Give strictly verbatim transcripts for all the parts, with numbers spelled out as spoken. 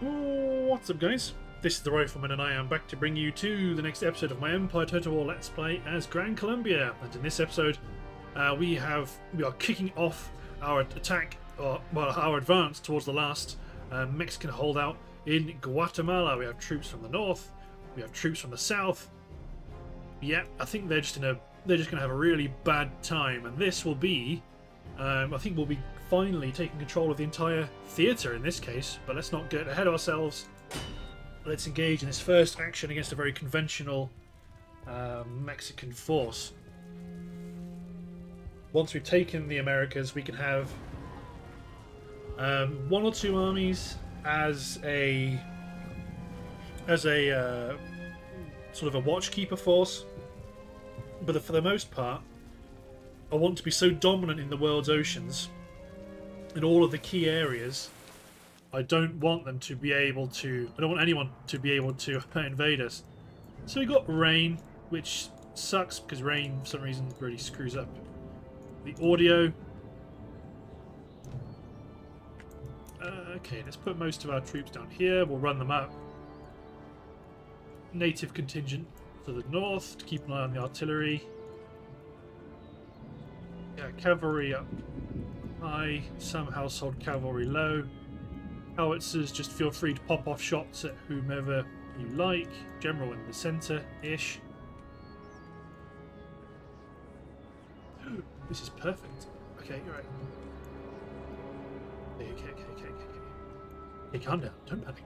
What's up, guys? This is the Rifleman, and I am back to bring you to the next episode of my Empire Total War Let's Play as Gran Colombia. And in this episode, uh, we have we are kicking off our attack, or well, our advance towards the last uh, Mexican holdout in Guatemala. We have troops from the north, we have troops from the south. Yeah, I think they're just in a they're just going to have a really bad time, and this will be, um, I think, we'll be finally taking control of the entire theatre in this case. But let's not get ahead of ourselves. Let's engage in this first action against a very conventional uh, Mexican force. Once we've taken the Americas, we can have um, one or two armies as a as a uh, sort of a watchkeeper force. But for the most part, I want to be so dominant in the world's oceans, in all of the key areas. I don't want them to be able to... I don't want anyone to be able to invade us. So we got rain, which sucks, because rain, for some reason, really screws up the audio. Uh, okay, let's put most of our troops down here. We'll run them up. Native contingent to the north to keep an eye on the artillery. Yeah, cavalry up high. Some household cavalry low. Howitzers, just feel free to pop off shots at whomever you like. General in the centre-ish. This is perfect. Okay, you're right. Okay, okay, okay, okay, okay. Hey, calm down. Don't panic.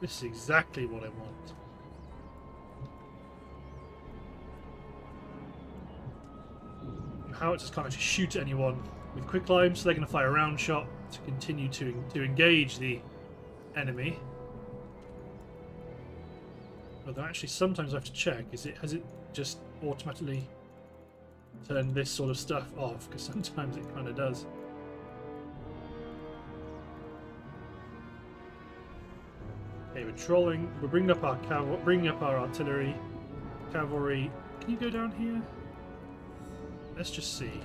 This is exactly what I want. Howitzers can't actually shoot at anyone with quicklime, so they're going to fire a round shot to continue to to engage the enemy. Although actually sometimes I have to check, is it has it just automatically turned this sort of stuff off? Because sometimes it kind of does. Okay, we're trolling. We're bringing up our cav bringing up our artillery, cavalry. Can you go down here? Let's just see.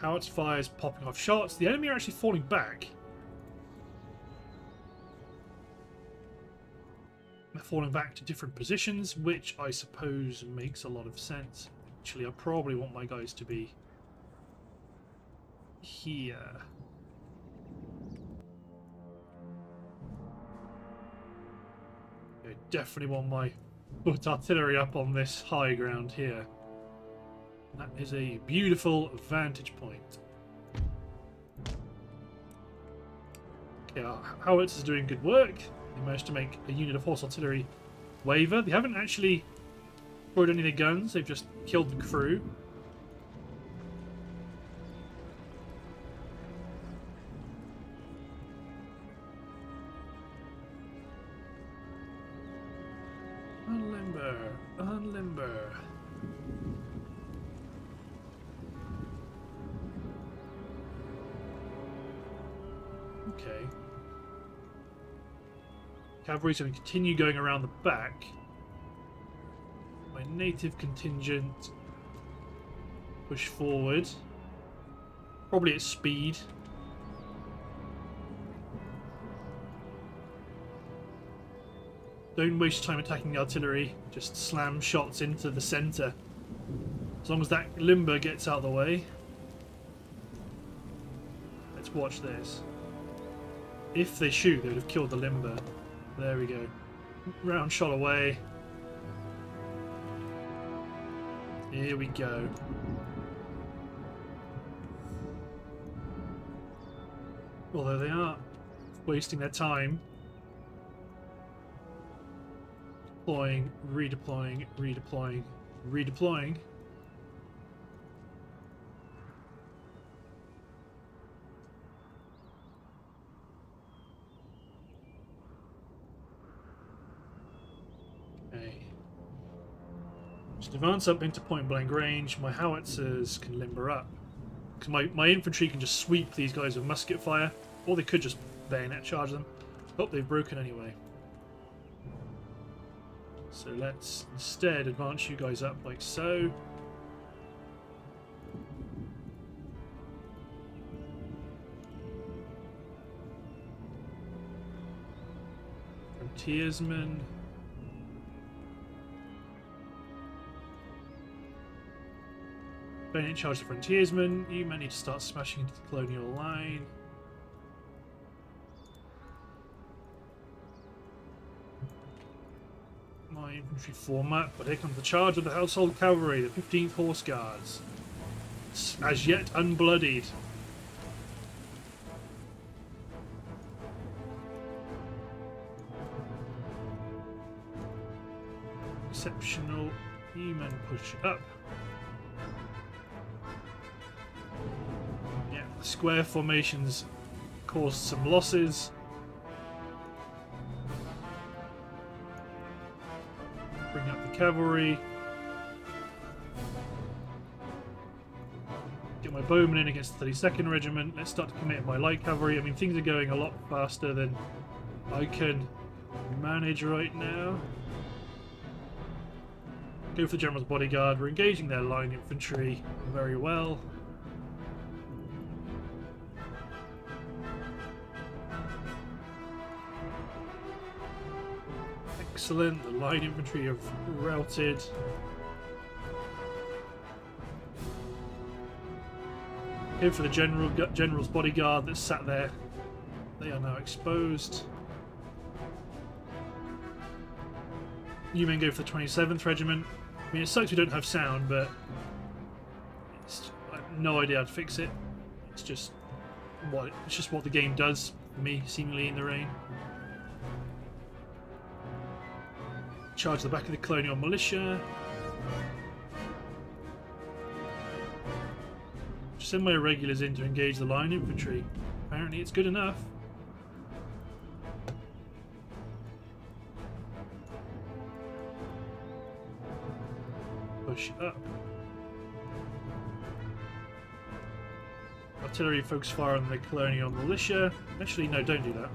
Howitzer fires popping off shots. The enemy are actually falling back. They're falling back to different positions, which I suppose makes a lot of sense. Actually, I probably want my guys to be here. I definitely want my foot artillery up on this high ground here. That is a beautiful vantage point. Yeah, Howitz is doing good work. They managed to make a unit of horse artillery waver. They haven't actually destroyed any of the guns, they've just killed the crew. Unlimber, unlimber. Okay. Cavalry's going to continue going around the back. My native contingent push forward, probably at speed. Don't waste time attacking the artillery, just slam shots into the centre. As long as that limber gets out of the way. Let's watch this. If they shoot, they would have killed the limber. There we go. Round shot away. Here we go. Although they are wasting their time. Deploying, redeploying, redeploying, redeploying. Advance up into point blank range. My howitzers can limber up, because my, my infantry can just sweep these guys with musket fire, or they could just bayonet charge them. Oh, they've broken anyway. So let's instead advance you guys up like so. frontiersmen. Bennett charged the frontiersmen. You may need to start smashing into the colonial line. My infantry format, but here comes the charge of the household cavalry, the fifteenth Horse Guards. As yet unbloodied. Exceptional E-men push up. Yeah, the square formations caused some losses. Bring up the cavalry. Get my bowmen in against the thirty-second Regiment. Let's start to commit my light cavalry. I mean, things are going a lot faster than I can manage right now. Go for the General's Bodyguard. We're engaging their line infantry very well. Excellent. The line infantry have routed. Go for the general, General's Bodyguard that sat there. They are now exposed. You men go for the twenty-seventh Regiment. I mean, it sucks we don't have sound, but it's, I have no idea how to fix it. It's just what it's just what the game does for me, seemingly in the rain. Charge the back of the colonial militia. Send my irregulars in to engage the line infantry. Apparently it's good enough. Push up. Artillery focus fire on the colonial militia. Actually, no, don't do that.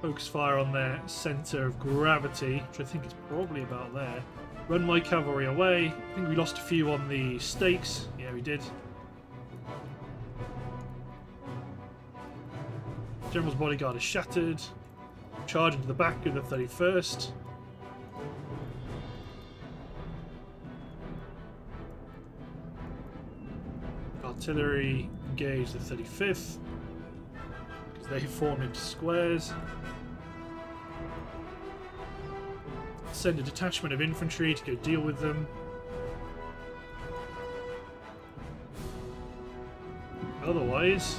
Focus fire on their centre of gravity, which I think is probably about there. Run my cavalry away. I think we lost a few on the stakes. Yeah, we did. General's Bodyguard is shattered. Charge into the back of the thirty-first. Artillery engage the thirty-fifth. They form into squares. Send a detachment of infantry to go deal with them. Otherwise,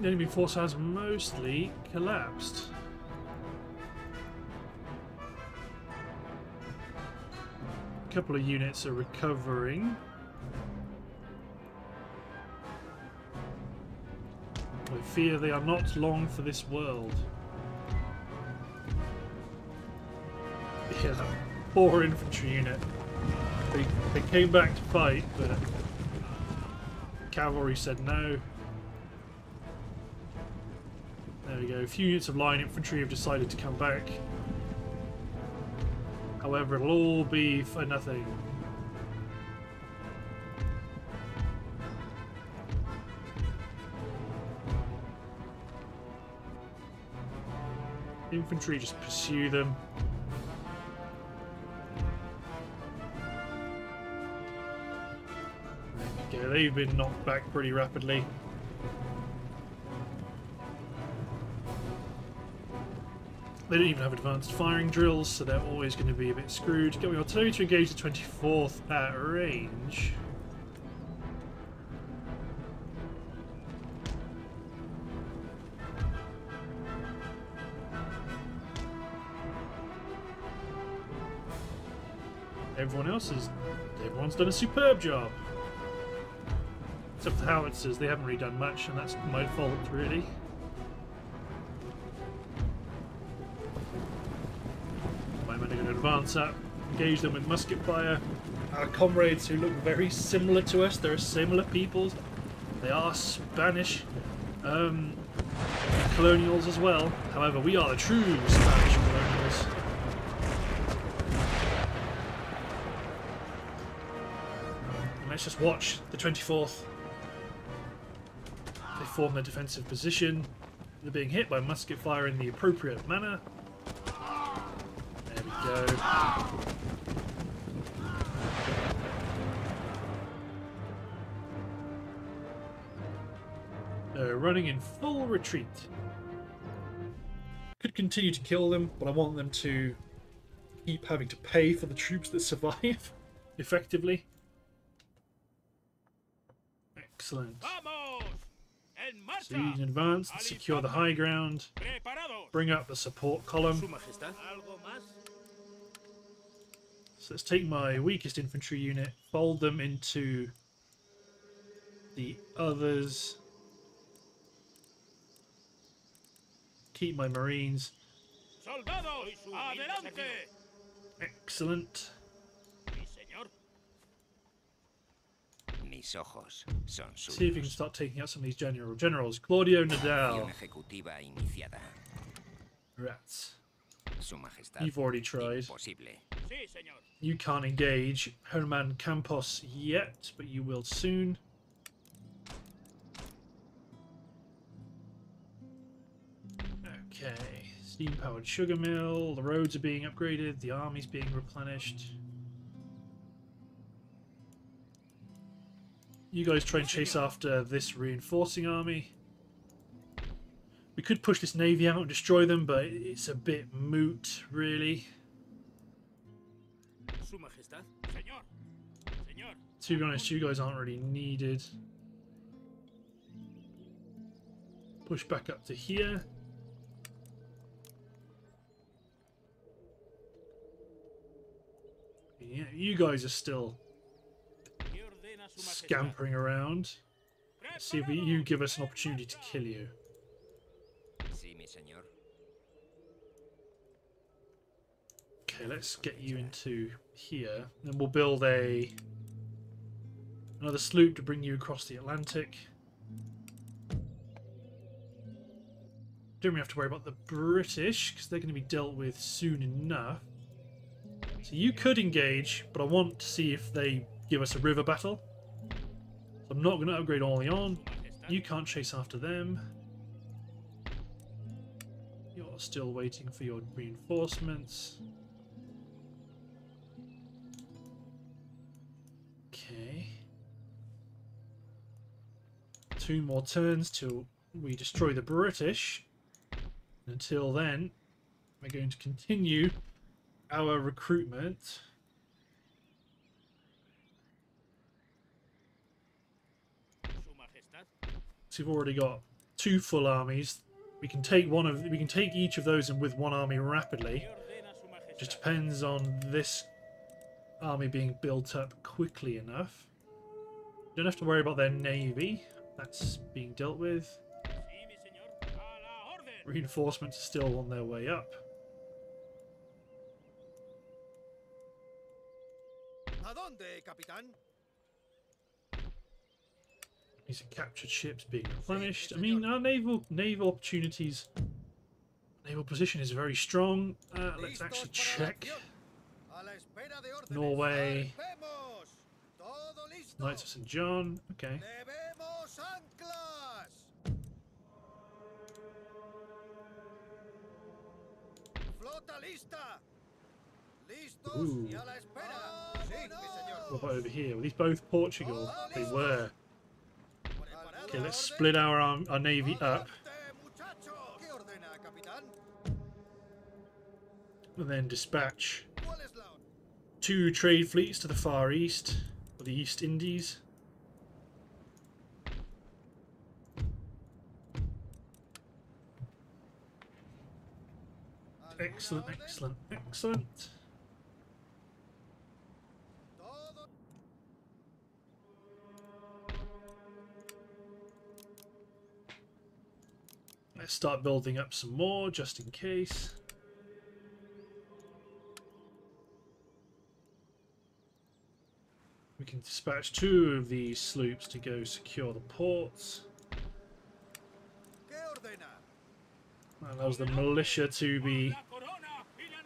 the enemy force has mostly collapsed. A couple of units are recovering. I fear they are not long for this world. Yeah, that poor infantry unit. They, they came back to fight, but cavalry said no. There we go. A few units of line infantry have decided to come back. However, it'll all be for nothing. Infantry just pursue them. There you go, they've been knocked back pretty rapidly. They don't even have advanced firing drills, so they're always going to be a bit screwed. Get my artillery to engage the twenty-fourth at range. Everyone else is. Everyone's done a superb job. Except the howitzers, they haven't really done much, and that's my fault, really. My men are going to advance up, engage them with musket fire. Our comrades, who look very similar to us, they're similar peoples. They are Spanish um, colonials as well. However, we are the true Spanish colonials. Let's just watch the twenty-fourth. form their defensive position. They're being hit by musket fire in the appropriate manner. There we go. They're running in full retreat. Could continue to kill them, but I want them to keep having to pay for the troops that survive, effectively. Excellent. So you can advance and secure the high ground, bring up the support column. So let's take my weakest infantry unit, fold them into the others, keep my marines. Excellent. See if you can start taking out some of these general generals. Claudio Nadal. Rats. You've already tried. You can't engage Herman Campos yet, but you will soon. Okay. Steam-powered sugar mill. The roads are being upgraded. The army's being replenished. You guys try and chase after this reinforcing army. We could push this navy out and destroy them, but it's a bit moot, really. To be honest, you guys aren't really needed. Push back up to here. Yeah, you guys are still scampering around. Let's see if we, you give us an opportunity to kill you. Okay, let's get you into here. Then we'll build a another sloop to bring you across the Atlantic. Don't really have to worry about the British because they're going to be dealt with soon enough. So you could engage, but I want to see if they give us a river battle. I'm not going to upgrade Orleans. You can't chase after them. You're still waiting for your reinforcements. Okay. Two more turns till we destroy the British. Until then, we're going to continue our recruitment. We've already got two full armies. We can take one of we can take each of those and with one army rapidly. It just depends on this army being built up quickly enough. You don't have to worry about their navy. That's being dealt with. Reinforcements are still on their way up. These are captured ships being replenished. I mean, our naval naval opportunities, naval position is very strong. Uh, let's actually check. Norway, Knights of Saint John. Okay. Ooh. What about over here? Were these both Portugal? They were. Okay, let's split our arm, our navy up, and then dispatch two trade fleets to the Far East, or the East Indies. Excellent, excellent, excellent. Let's start building up some more, just in case. We can dispatch two of these sloops to go secure the ports. That allows the militia to be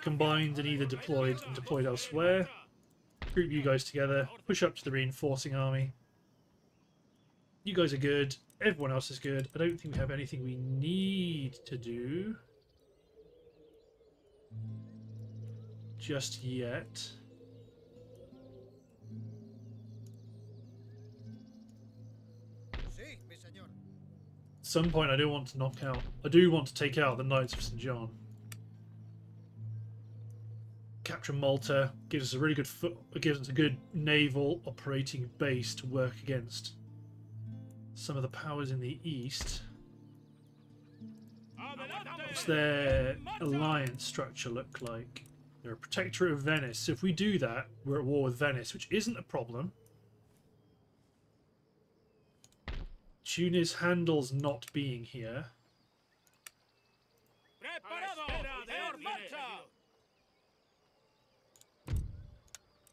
combined and either deployed and deployed elsewhere. Group you guys together, push up to the reinforcing army. You guys are good. Everyone else is good. I don't think we have anything we need to do just yet. At some point I do want to knock out, I do want to take out the Knights of Saint John. Capture Malta gives us a really good foot, gives us a good naval operating base to work against some of the powers in the east. What's their alliance structure look like? They're a protectorate of Venice, so if we do that, we're at war with Venice, which isn't a problem. Tunis handles not being here.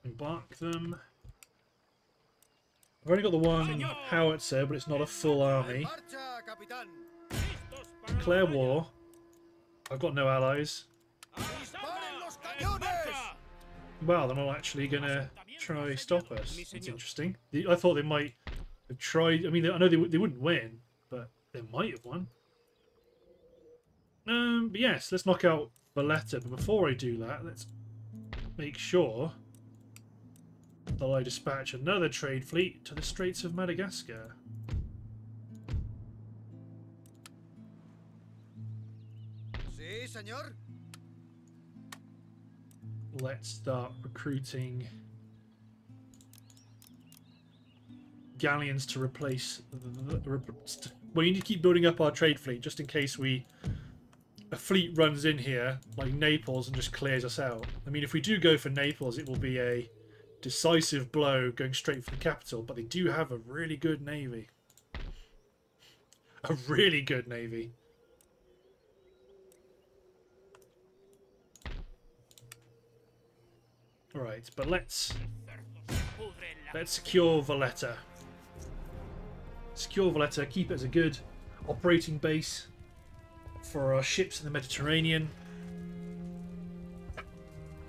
Embark them. I've only got the one howitzer, but it's not a full army. Declare war. I've got no allies. Wow, they're not actually going to try stop us. It's interesting. I thought they might have tried. I mean, I know they, they wouldn't win, but they might have won. Um, but yes, let's knock out Valletta. But before I do that, let's make sure that I dispatch another trade fleet to the Straits of Madagascar. Sí, señor. Let's start recruiting galleons to replace the, the, the, well, you need to keep building up our trade fleet just in case we a fleet runs in here like Naples and just clears us out. I mean, if we do go for Naples, it will be a decisive blow going straight for the capital, but they do have a really good navy. A really good navy. Alright, but let's let's secure Valletta. Secure Valletta, keep it as a good operating base for our ships in the Mediterranean.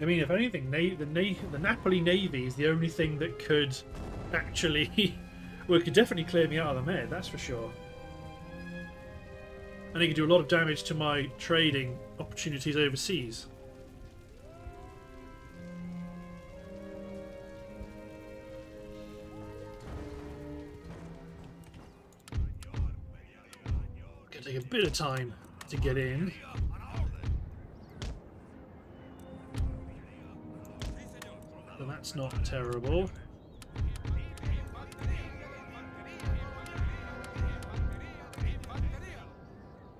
I mean, if anything, the, the, the Napoli Navy is the only thing that could actually... well, it could definitely clear me out of the Med, that's for sure. And it could do a lot of damage to my trading opportunities overseas. Could take a bit of time to get in. That's not terrible.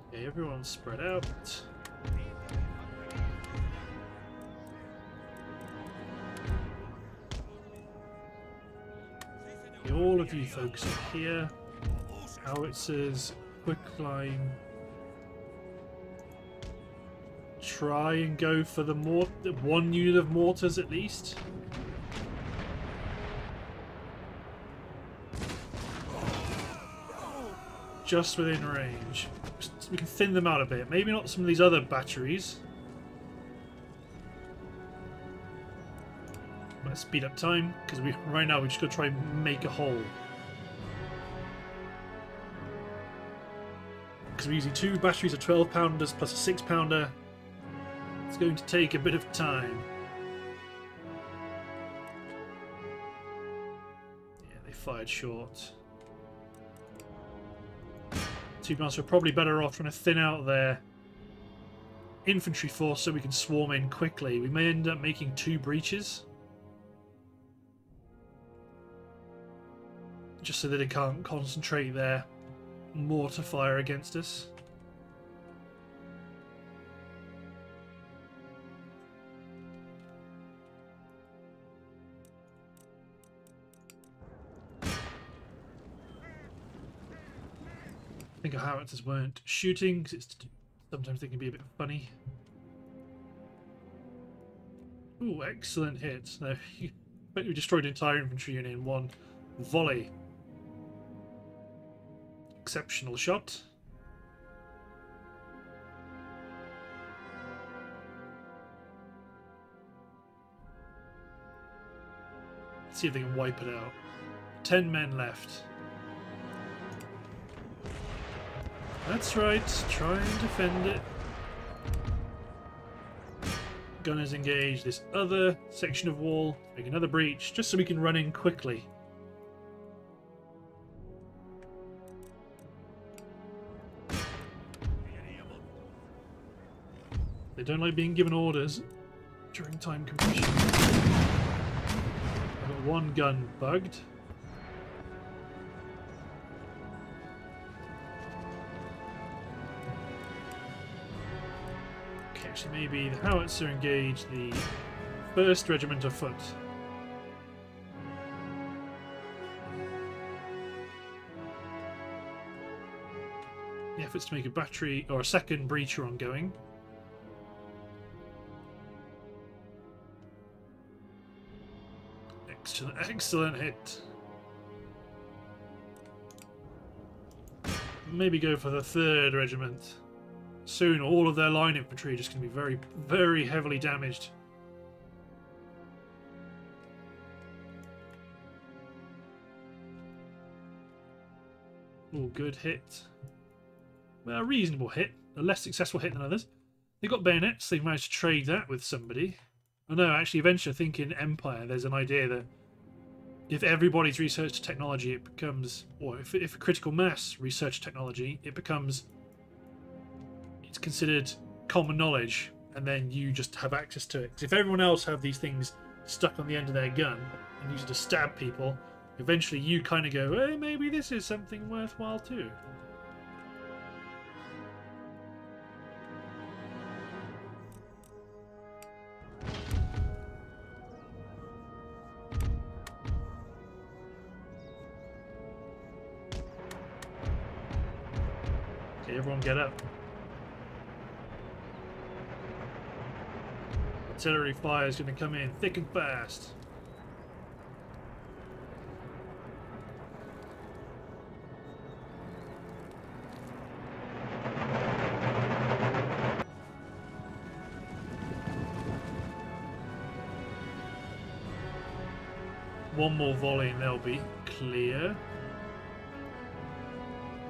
Okay, everyone's spread out. Okay, all of you folks are here. Howitzers, quicklime. Try and go for the more one unit of mortars at least. Just within range. We can thin them out a bit. Maybe not some of these other batteries. I'm going to speed up time because we right now we're just going to try and make a hole. Because we're using two batteries of twelve pounders plus a six pounder. It's going to take a bit of time. Yeah, they fired short. Two months, we're probably better off trying to thin out their infantry force so we can swarm in quickly. We may end up making two breaches just so that they can't concentrate their mortar fire against us. I think our howitzers weren't shooting because it's sometimes they can be a bit funny. Ooh, excellent hits! Now, but we destroyed an entire infantry unit in one volley. Exceptional shot. Let's see if they can wipe it out. Ten men left. That's right, try and defend it. Gunners engage this other section of wall, make another breach, just so we can run in quickly. They don't like being given orders during time compression. I've got one gun bugged. Okay, actually maybe the howitzer engaged the first regiment of foot. The efforts to make a battery or a second breach are ongoing. Excellent hit. Maybe go for the third regiment. Soon all of their line infantry are just going to be very, very heavily damaged. Oh, good hit. Well, a reasonable hit. A less successful hit than others. They got bayonets. They've managed to trade that with somebody. Oh no, actually eventually I think in Empire there's an idea that if everybody's researched technology, it becomes, or if, if a critical mass research technology, it becomes, it's considered common knowledge, and then you just have access to it. 'Cause if everyone else have these things stuck on the end of their gun and use it to stab people, eventually you kind of go, hey, maybe this is something worthwhile too. Everyone get up. Artillery fire is going to come in thick and fast. One more volley and they'll be clear.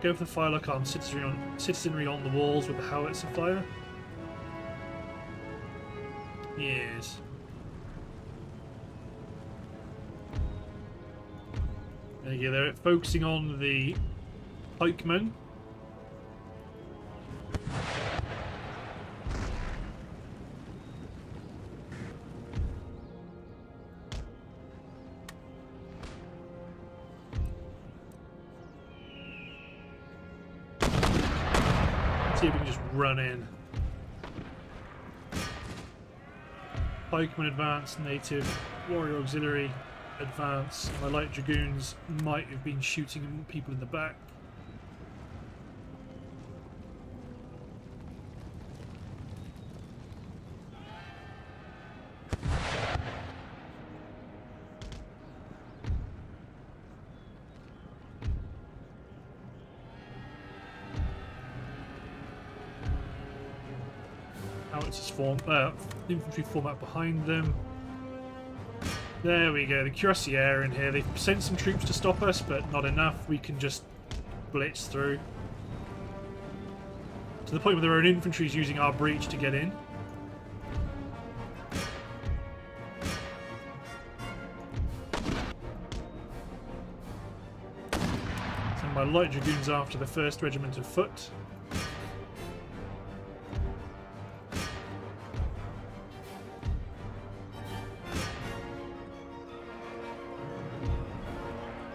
Go for the firelock armed citizenry on, citizenry on the walls with the howitzer fire. Yes. There you go, they're focusing on the pikemen. Run in. Pikemen advance, native warrior auxiliary advance. My light dragoons might have been shooting people in the back. Form, uh, infantry form up behind them. There we go, the cuirassier in here. They've sent some troops to stop us, but not enough. We can just blitz through. To the point where their own infantry is using our breach to get in. Send my light dragoons after the first regiment of foot.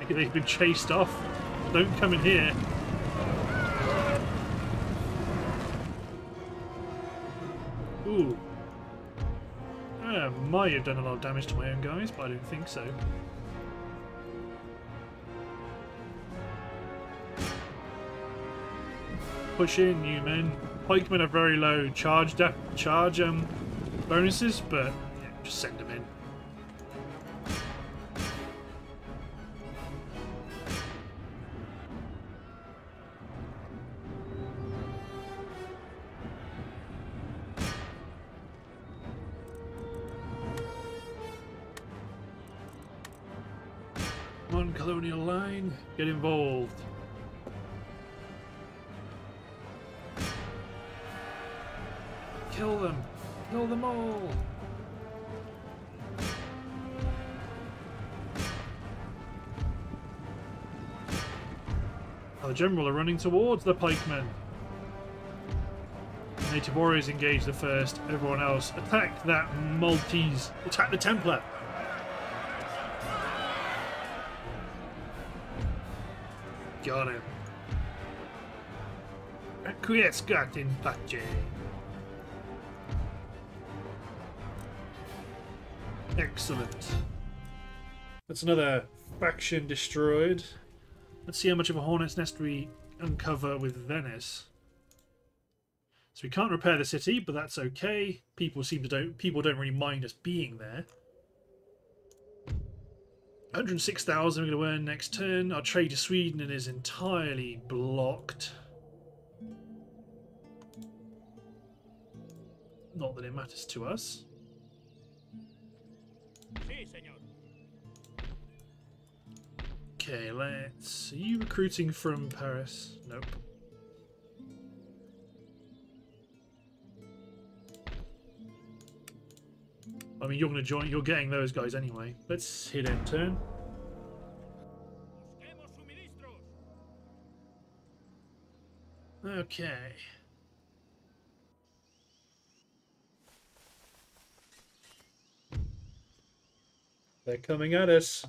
They've been chased off. Don't come in here. Ooh. I might have done a lot of damage to my own guys, but I don't think so. Push in, you men. Pikemen are very low charge da charge um bonuses, but yeah, just send them in. Colonial line, get involved. Kill them! Kill them all! The general are running towards the pikemen. The native warriors engage the first. Everyone else attack that Maltese. Attack the Templar. Got him. Acquiescat in pace. Excellent. That's another faction destroyed. Let's see how much of a hornet's nest we uncover with Venice. So we can't repair the city, but that's okay. People seem to don't people don't really mind us being there. one hundred six thousand we're going to earn next turn. Our trade to Sweden is entirely blocked. Not that it matters to us. Okay, let's... Are you recruiting from Paris? Nope. I mean, you're going to join... You're getting those guys anyway. Let's hit end turn. Okay. They're coming at us.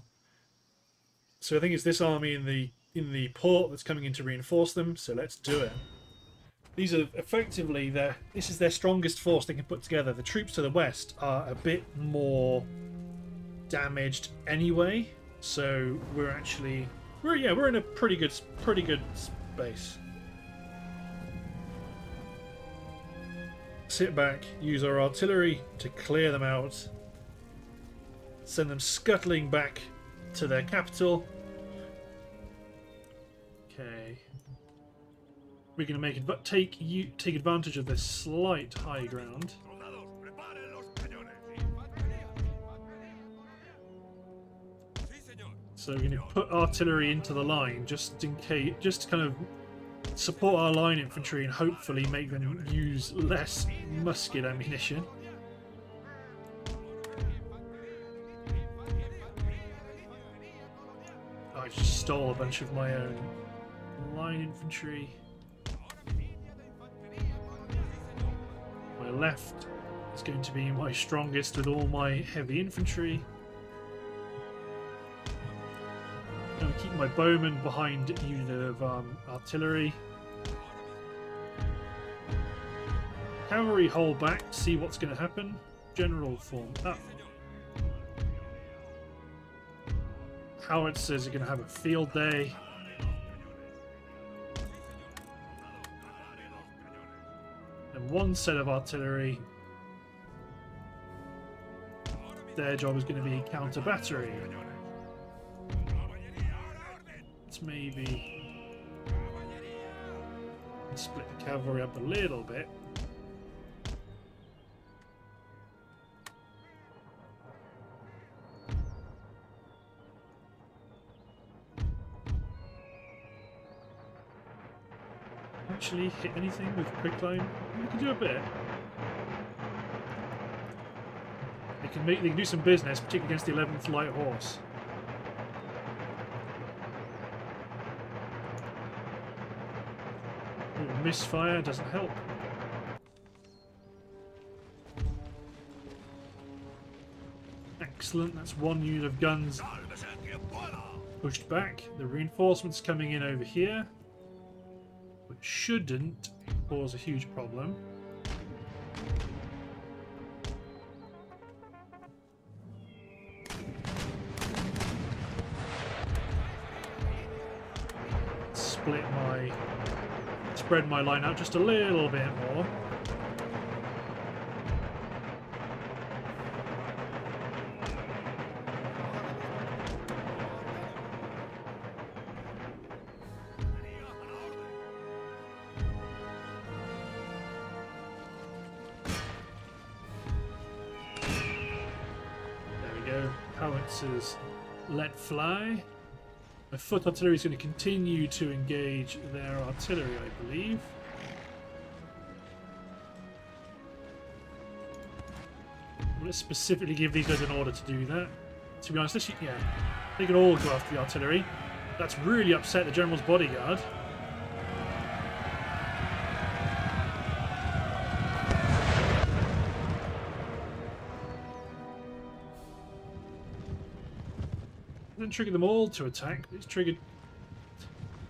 So I think it's this army in the in the port that's coming in to reinforce them. So let's do it. These are effectively their this is their strongest force they can put together. The troops to the west are a bit more damaged anyway, so we're actually we're yeah we're in a pretty good pretty good space. Sit back, use our artillery to clear them out, send them scuttling back to their capital. Okay, we're going to make it, but take you take advantage of this slight high ground. So we're going to put artillery into the line, just in case, just to kind of support our line infantry and hopefully make them use less musket ammunition. I just stole a bunch of my own line infantry. My left is going to be my strongest with all my heavy infantry. I'm going to keep my bowmen behind a unit of um, artillery. Cavalry hold back, see what's going to happen. General form up. Howitzers are going to have a field day. And one set of artillery. Their job is going to be counter battery. It's maybe split the cavalry up a little bit. Actually hit anything with quicklime? We can do a bit. They can make they can do some business, particularly against the eleventh Light Horse. Ooh, misfire doesn't help. Excellent, that's one unit of guns pushed back. The reinforcements coming in over here. Shouldn't cause a huge problem. Split my, spread my line out just a little bit more. Howitzers let fly. My foot artillery is going to continue to engage their artillery, I believe. let's specifically give these guys an order to do that. To be honest, let's, yeah, they can all go after the artillery. That's really upset the general's bodyguard. Didn't trigger them all to attack. It's triggered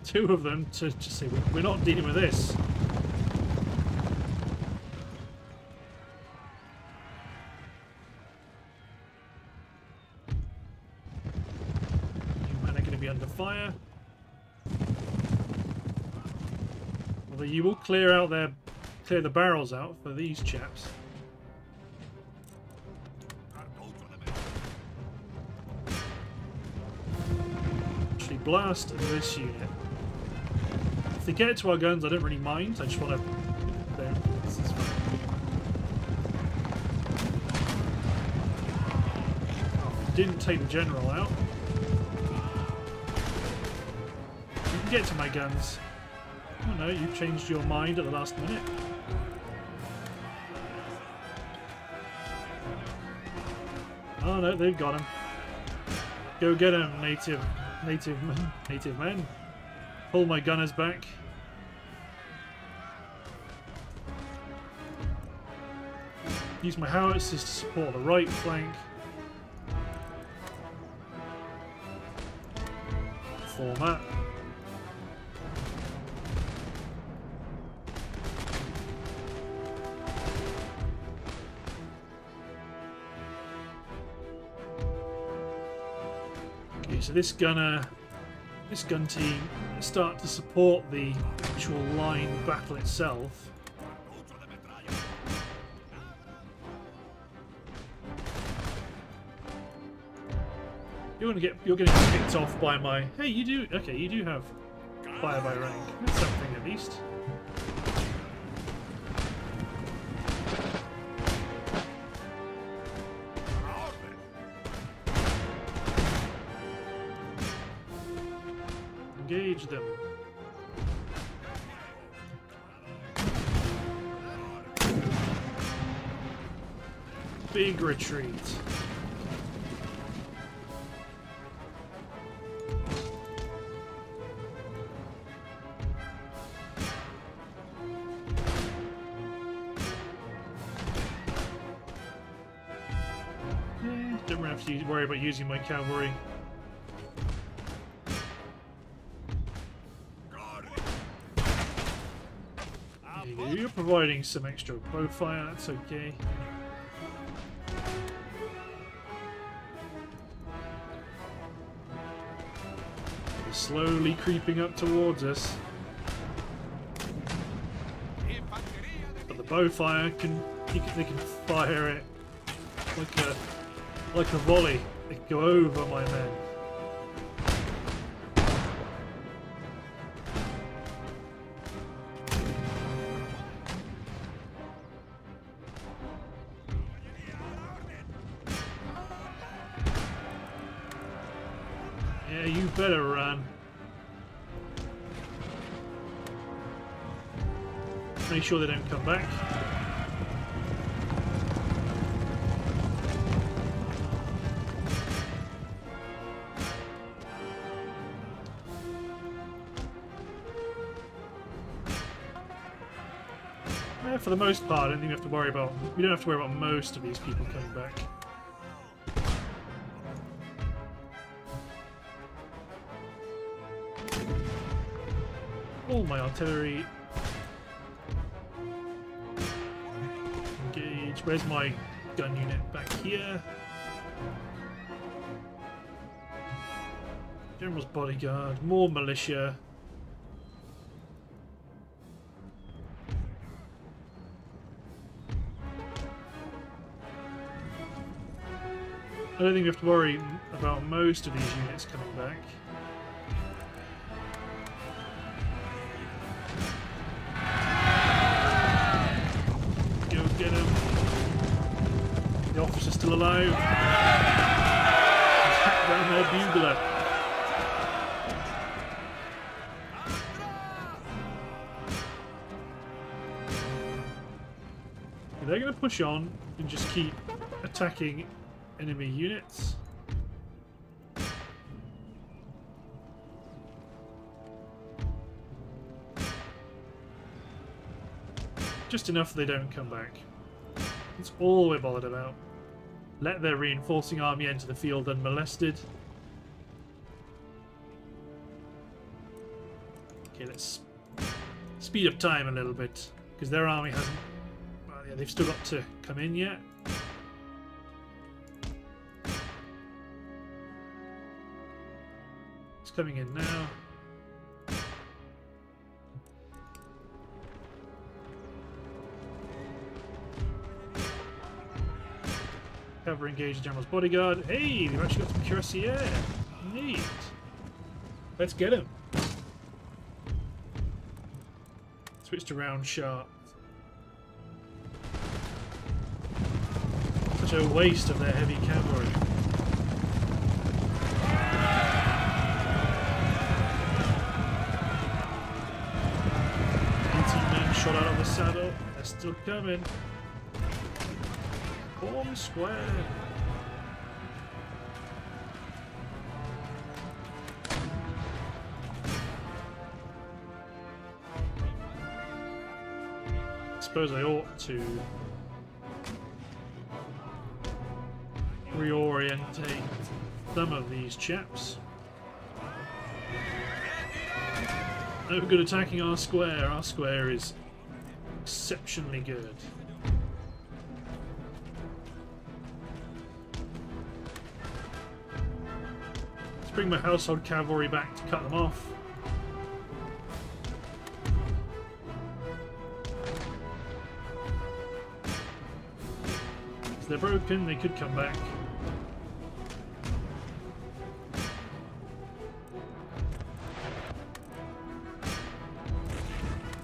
two of them to just say, we're not dealing with this. Fire. Although you will clear out their, clear the barrels out for these chaps. Actually, blast this unit. If they get it to our guns, I don't really mind. I just want to. There, this is fine. Oh, didn't take the general out. Get to my guns. Oh no, you changed your mind at the last minute. Oh no, they've got him. Go get him, native, native men, native men. Pull my gunners back. Use my howitzers to support the right flank. Form up. So this gunner, this gun team, start to support the actual line battle itself. You're gonna get, you're getting kicked off by my. Hey, you do. Okay, you do have fire by rank. That's something at least. Engage them. Big retreat. Eh, don't have to worry about using my cavalry. You're providing some extra bow fire, that's okay. They're slowly creeping up towards us. But the bow fire, can, you can, they can fire it like a, like a volley. They go over my men. Better run. Make sure they don't come back. Yeah, for the most part, I don't think we have to worry about. We don't have to worry about most of these people coming back. All my artillery. Engage. Where's my gun unit? Back here. General's bodyguard. More militia. I don't think we have to worry about most of these units coming back. Still alive. Attack down their bugler. They're going to push on and just keep attacking enemy units. Just enough they don't come back. That's all we're bothered about. Let their reinforcing army enter the field unmolested. Okay, let's speed up time a little bit, because their army hasn't... Well, yeah, they've still got to come in yet. It's coming in now. Cover engaged General's bodyguard. Hey, we've actually got some cuirassiers. Neat. Let's get him. Switch to round sharp. Such a waste of their heavy cavalry. eighteen men shot out of the saddle. They're still coming. Form square. I suppose I ought to reorientate some of these chaps. No good attacking our square. Our square is exceptionally good. Bring my household cavalry back to cut them off. If they're broken, they could come back.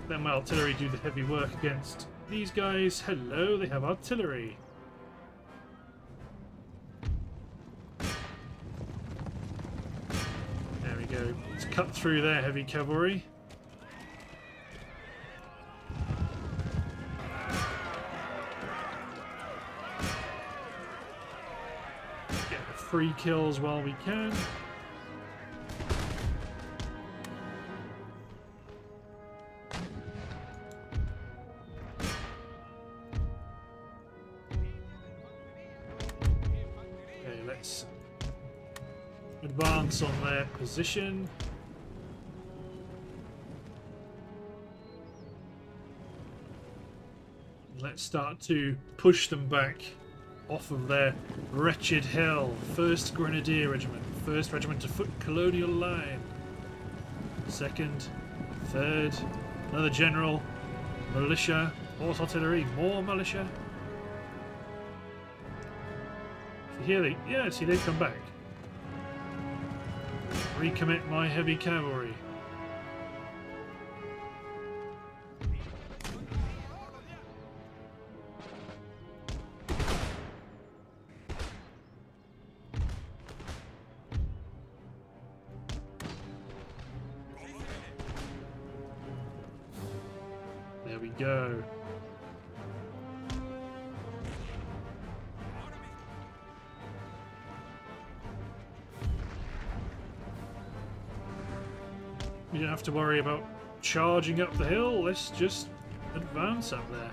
Then my artillery do the heavy work against these guys. Hello, they have artillery. Let's cut through their heavy cavalry. Get free kills while we can. Okay, let's advance on their position. Let's start to push them back off of their wretched hell. First Grenadier Regiment, first Regiment of Foot Colonial Line, second, third, another general, militia, horse artillery, more militia. So here they, yeah, see they come back. Recommit my heavy cavalry. There we go. You don't have to worry about charging up the hill, let's just advance up there.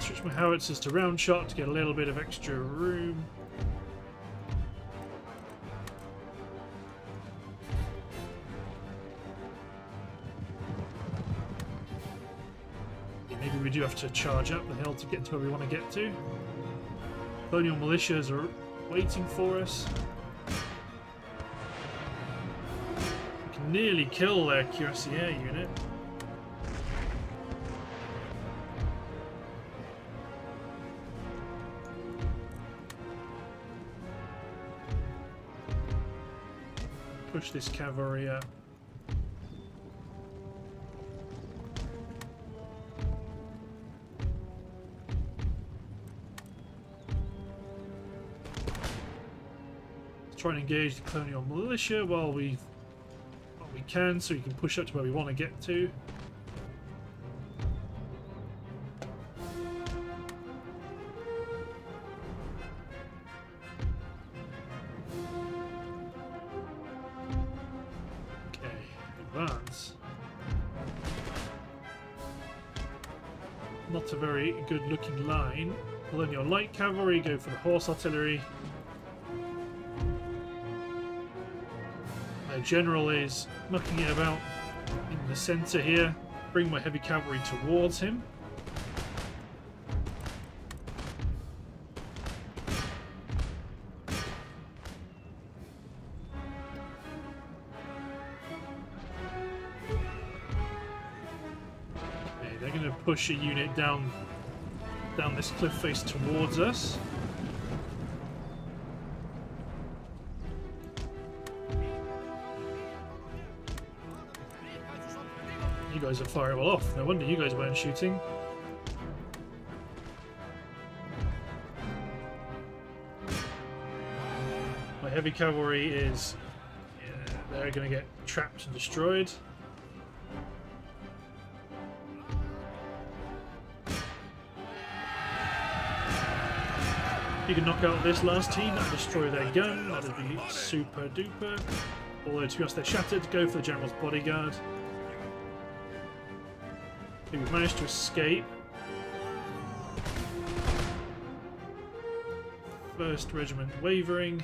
Switch my howitzers to round shot to get a little bit of extra room. Yeah, maybe we do have to charge up the hill to get to where we want to get to. Colonial militias are waiting for us. Nearly kill their cuirassier unit. Push this cavalry up. Let's try and engage the colonial militia while we we can, so you can push up to where we want to get to. advance. Not a very good looking line. Well, then your light cavalry go for the horse artillery. My general is mucking it about in the centre here. Bring my heavy cavalry towards him. Okay, they're going to push a unit down down this cliff face towards us. You guys are firing well off. No wonder you guys weren't shooting. My heavy cavalry is... Yeah, they're going to get trapped and destroyed. You can knock out this last team, that'll destroy their gun, that'll be super duper. Although, to be honest, they're shattered. Go for the general's bodyguard. We've managed to escape. First regiment wavering.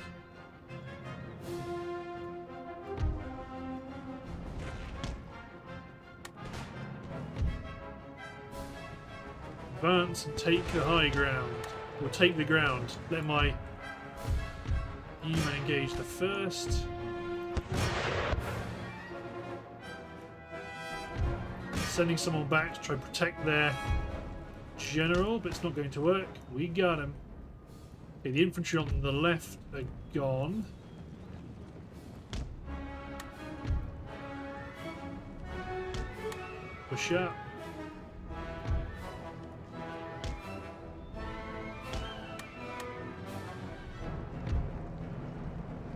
Advance and take the high ground. We'll take the ground. Let my E-man engage the first. Sending someone back to try and protect their general, but it's not going to work. We got him. Okay, the infantry on the left are gone. Push up.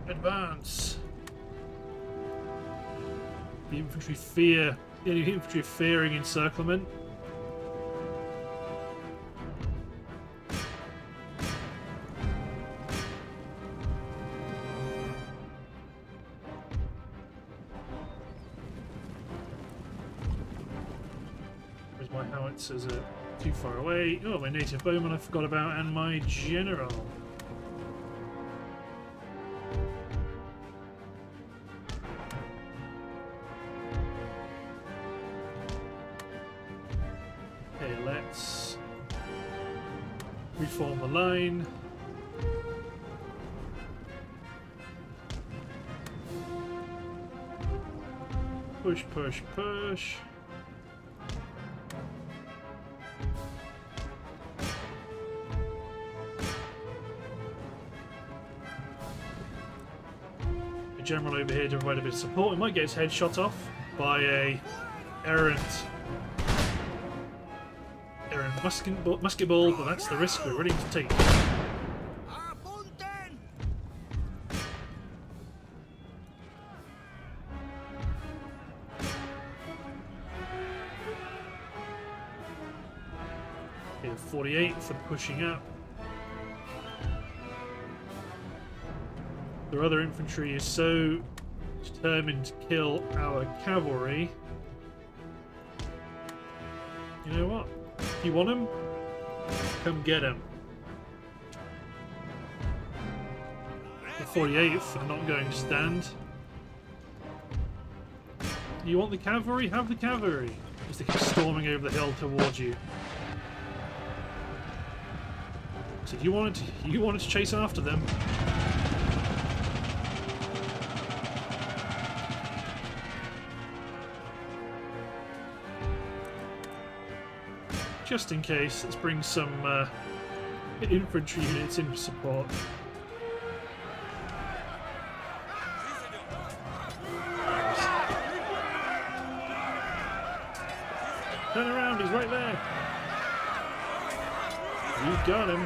Advance. The infantry fear. The infantry fearing encirclement. Where's my howitzers? Are too far away. Oh, my native bowman I forgot about, and my general. Line. Push, push, push. The general over here to provide a bit of support. He might get his head shot off by a errant. Musket ball, musket ball, but that's the risk we're ready to take. Okay, forty-eighth are pushing up. Their other infantry is so determined to kill our cavalry. You know what? If you want him, come get him. The forty-eighth are not going to stand. You want the cavalry? Have the cavalry. As they keep storming over the hill towards you. So you wanted to, you wanted to chase after them. Just in case, let's bring some uh, infantry units in for support. Turn around, he's right there. You've got him.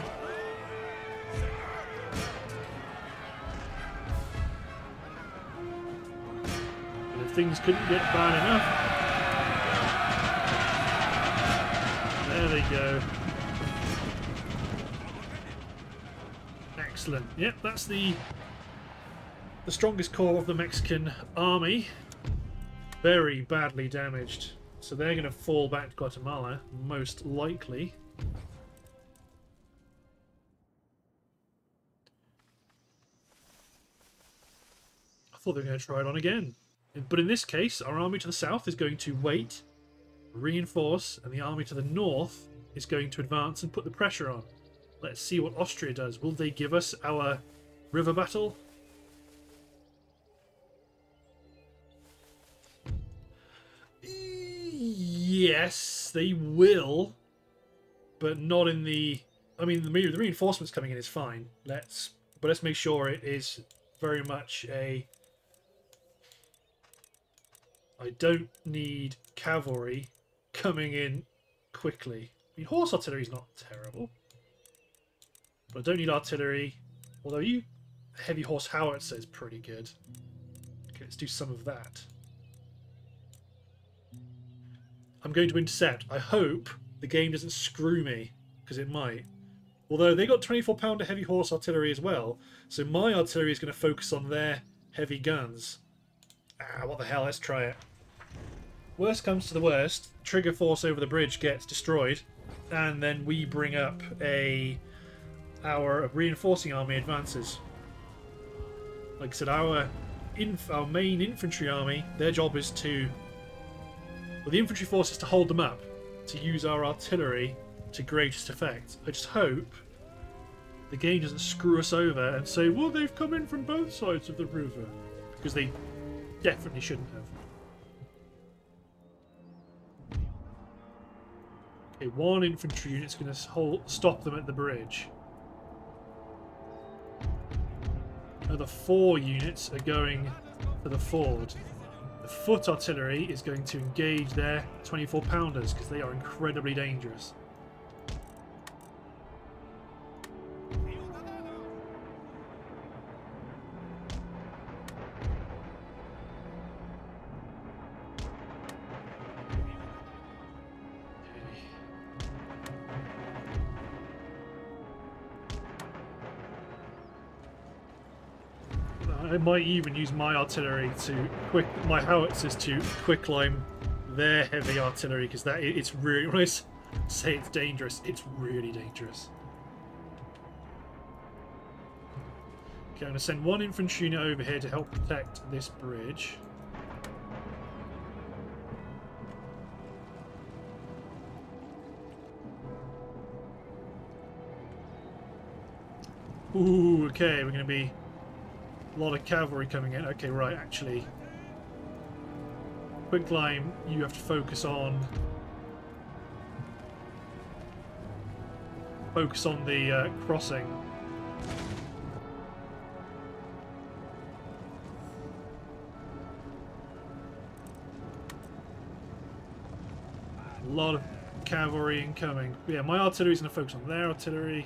But if things couldn't get bad enough, there they go. Excellent. Yep, that's the the strongest corps of the Mexican army. very badly damaged. So they're going to fall back to Guatemala, most likely. I thought they were going to try it on again. But in this case, our army to the south is going to wait, reinforce, and the army to the north is going to advance and put the pressure on. Let's see what Austria does. Will they give us our river battle? Yes, they will, but not in the... I mean, the reinforcements coming in is fine. Let's, but let's make sure it is very much a... I don't need cavalry coming in quickly. I mean, horse artillery is not terrible. But I don't need artillery. Although you heavy horse howitzer is pretty good. Okay, let's do some of that. I'm going to intercept. I hope the game doesn't screw me, because it might. Although they got twenty-four pounder heavy horse artillery as well, so my artillery is going to focus on their heavy guns. Ah, what the hell, let's try it. Worst comes to the worst, trigger force over the bridge gets destroyed, and then we bring up a... our reinforcing army advances. Like I said, our, inf our main infantry army, their job is to... Well, the infantry force is to hold them up, to use our artillery to greatest effect. I just hope the game doesn't screw us over and say, well, they've come in from both sides of the river, because they definitely shouldn't have. Okay, one infantry unit's going to stop them at the bridge. Another four units are going for the ford. The foot artillery is going to engage their twenty-four pounders because they are incredibly dangerous. I might even use my artillery to quick my howitzers to quick climb their heavy artillery, because that it's really, when I say it's dangerous, it's really dangerous. Okay, I'm gonna send one infantry unit over here to help protect this bridge. Ooh, okay, we're gonna be a lot of cavalry coming in. Okay, right, actually. Quick climb, you have to focus on... Focus on the uh, crossing. A lot of cavalry incoming. Yeah, my artillery's going to focus on their artillery.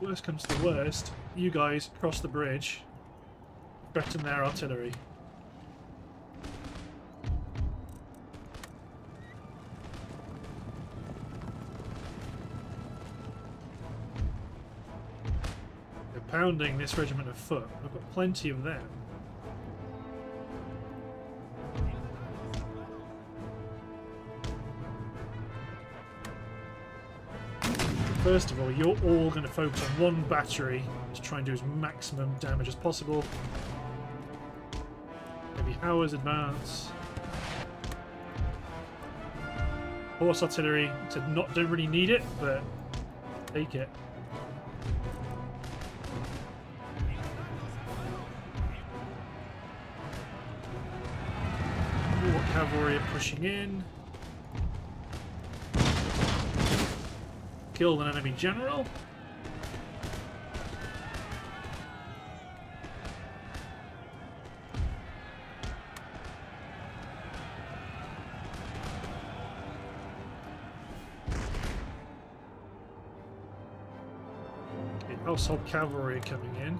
Worst comes to the worst, you guys cross the bridge, threaten their artillery. They're pounding this regiment of foot. I've got plenty of them. First of all, you're all going to focus on one battery to try and do as maximum damage as possible. Heavy howitzers advance. Horse artillery to not don't really need it, but take it. More cavalry are pushing in. Kill an enemy general. Okay, household cavalry coming in.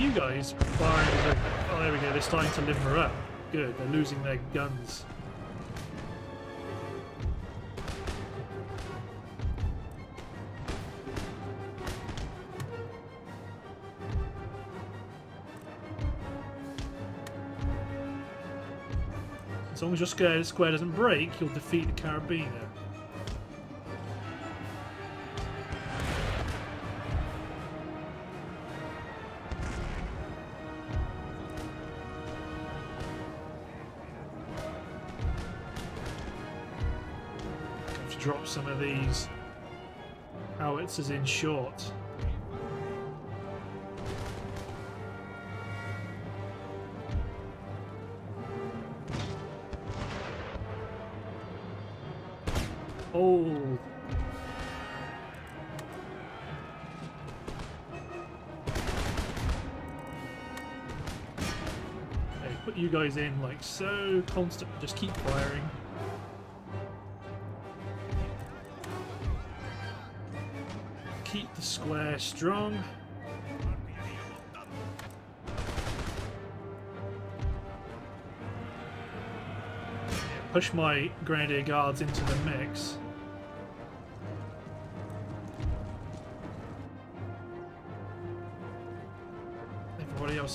You guys are firing. Oh, there we go, they're starting to liver up. good. They're losing their guns. As long as your square, square doesn't break, you'll defeat the carabiner. Have to drop some of these howitzers in short. Oh, okay, put you guys in like so, constantly, just keep firing. Keep the square strong. Push my Grenadier Guards into the mix.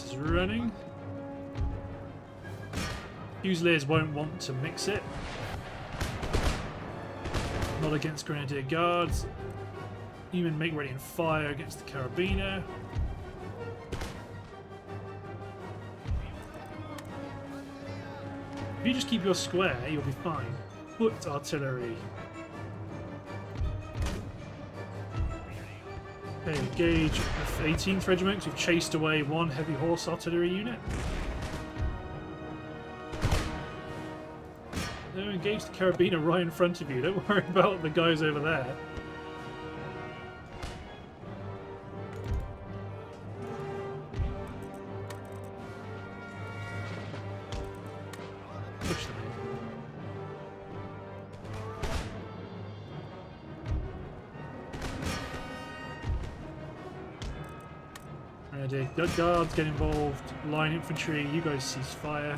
Is running. Fusiliers won't want to mix it. Not against Grenadier Guards. Even make ready and fire against the Carabiner. If you just keep your square, you'll be fine. Foot artillery. Okay, engage with eighteenth Regiment. We've chased away one heavy horse artillery unit. Now engage the carabiner right in front of you. Don't worry about the guys over there. Guards get involved, line infantry, you guys cease fire.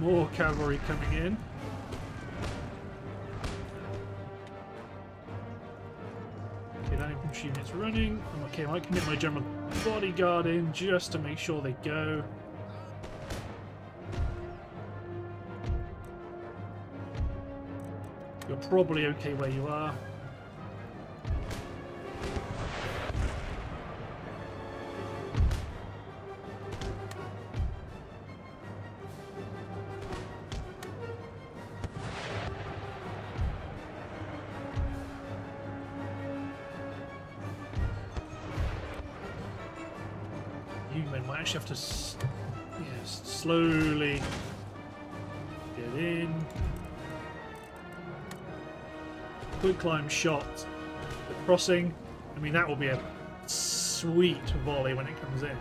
More cavalry coming in. Okay, that infantry unit's running. Okay, I might commit my general bodyguard in just to make sure they go. Probably okay where you are. You men might actually have to s yes, slowly get in. Quick climb shot, the crossing. I mean, that will be a sweet volley when it comes in.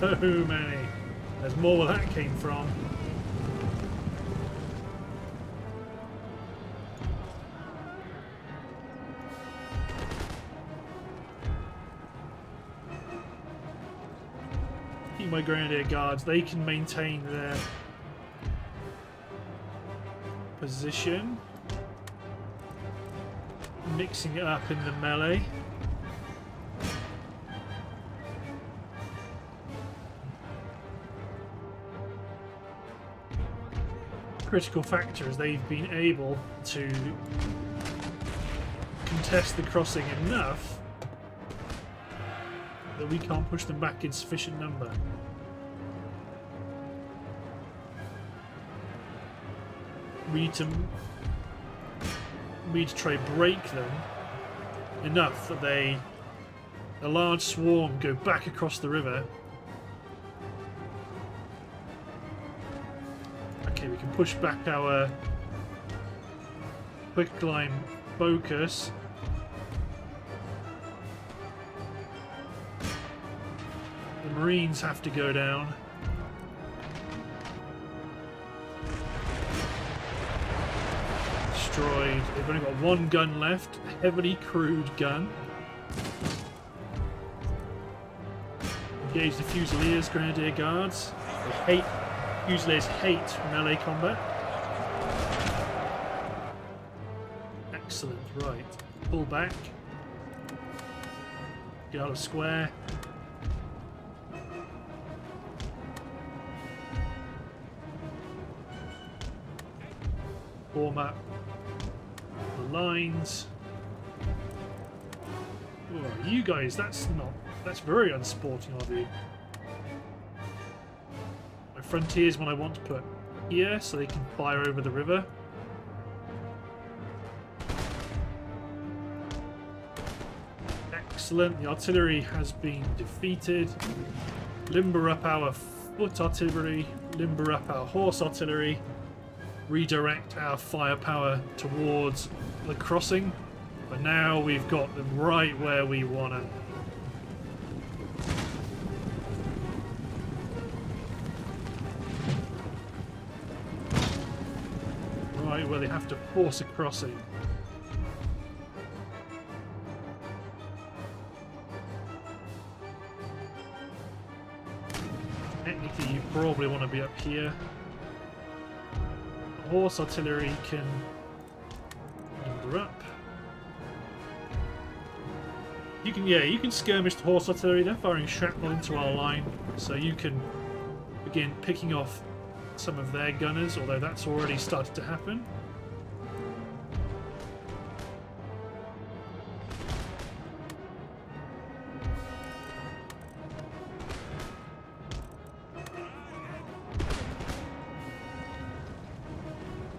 So many. There's more where that came from. My Grenadier Guards, they can maintain their position, mixing it up in the melee. Critical factor is they've been able to contest the crossing enough that we can't push them back in sufficient number. We need to, we need to try and break them enough that they, a large swarm, go back across the river. Okay, we can push back our quick climb focus. The Marines have to go down. Destroyed. They've only got one gun left. A heavily crewed gun. Engage the Fusiliers, Grenadier Guards. They hate... Fusiliers hate melee combat. Excellent. Right. Pull back. Get out of square. Form up the lines. Oh, you guys, that's not... That's very unsporting of you. My frontier's one I want to put here so they can fire over the river. Excellent. The artillery has been defeated. Limber up our foot artillery. Limber up our horse artillery. Redirect our firepower towards the crossing. But now we've got them right where we want them. Right where they have to force a crossing. Technically, you probably want to be up here. Horse artillery can number up. You can, yeah, you can skirmish the horse artillery. They're firing shrapnel into our line, so you can begin picking off some of their gunners, although that's already started to happen.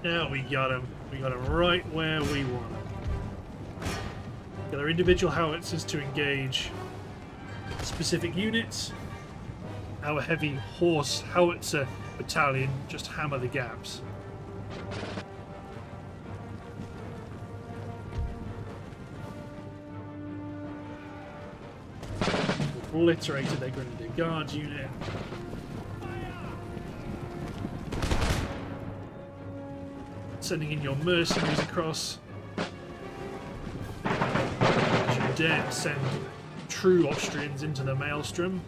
Now we got them. We got them right where we want them. Get our individual howitzers to engage specific units. Our heavy horse howitzer battalion just hammer the gaps. Obliterated their Grenadier Guards unit. Sending in your mercenaries across. As you dare send true Austrians into the maelstrom.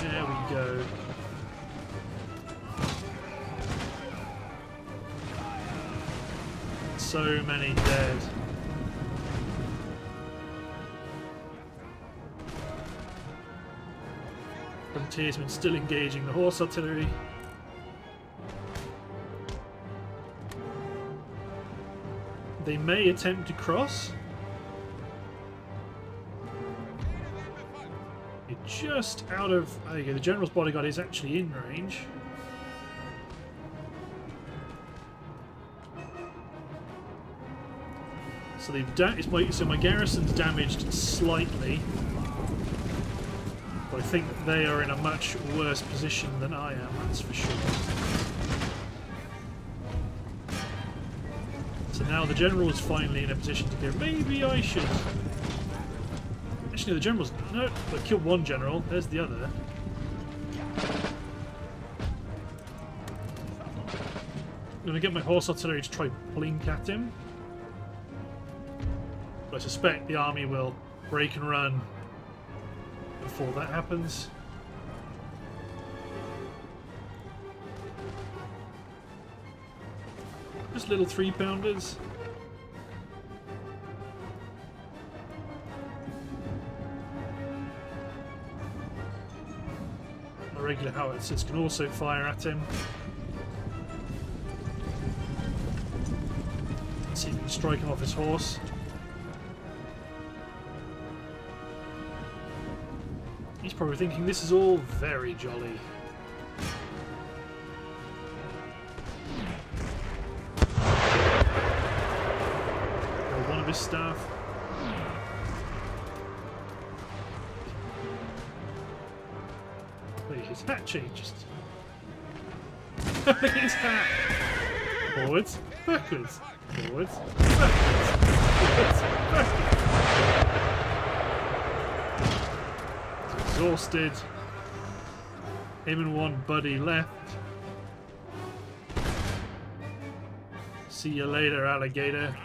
There we go. So many dead. Frontiersmen still engaging the horse artillery. They may attempt to cross. You're just out of... There you go, the general's bodyguard is actually in range. So they've da it's my, so my garrison's damaged slightly. I think they are in a much worse position than I am, that's for sure. So now the general is finally in a position to go, maybe I should... Actually, the general's... No, but killed one general. There's the other. I'm going to get my horse artillery to try blink at him. But I suspect the army will break and run before that happens. Just little three pounders. The regular howitzers can also fire at him. Let's see if we can strike him off his horse. He's probably thinking this is all very jolly. Killed one of his staff. His hat changes. He's hat. Forwards, backwards, forwards, backwards, forwards, backwards. He's exhausted. Him and one buddy left. See you later, alligator.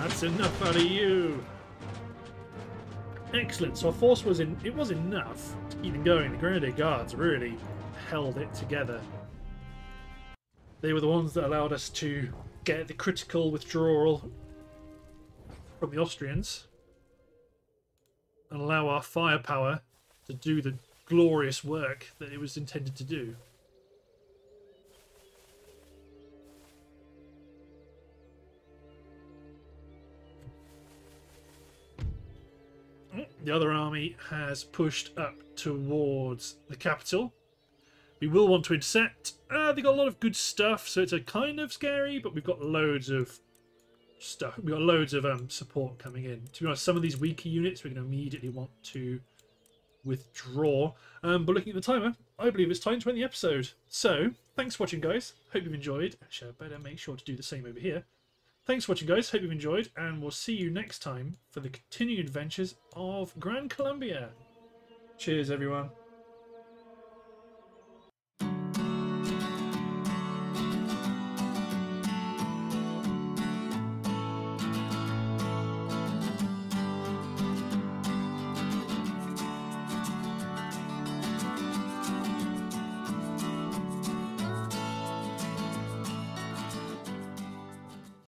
That's enough out of you. Excellent. So our force was in. It was enough to keep them going. The Grenadier Guards really held it together. They were the ones that allowed us to get the critical withdrawal from the Austrians and allow our firepower to do the glorious work that it was intended to do. The other army has pushed up towards the capital. We will want to intercept. Uh, they've got a lot of good stuff, so it's a kind of scary, but we've got loads of stuff. We've got loads of um, support coming in. To be honest, some of these weaker units we're going to immediately want to withdraw. Um, but looking at the timer, I believe it's time to end the episode. So, thanks for watching, guys. Hope you've enjoyed. Actually, I better make sure to do the same over here. Thanks for watching, guys. Hope you've enjoyed, and we'll see you next time for the continued adventures of Gran Colombia. Cheers, everyone.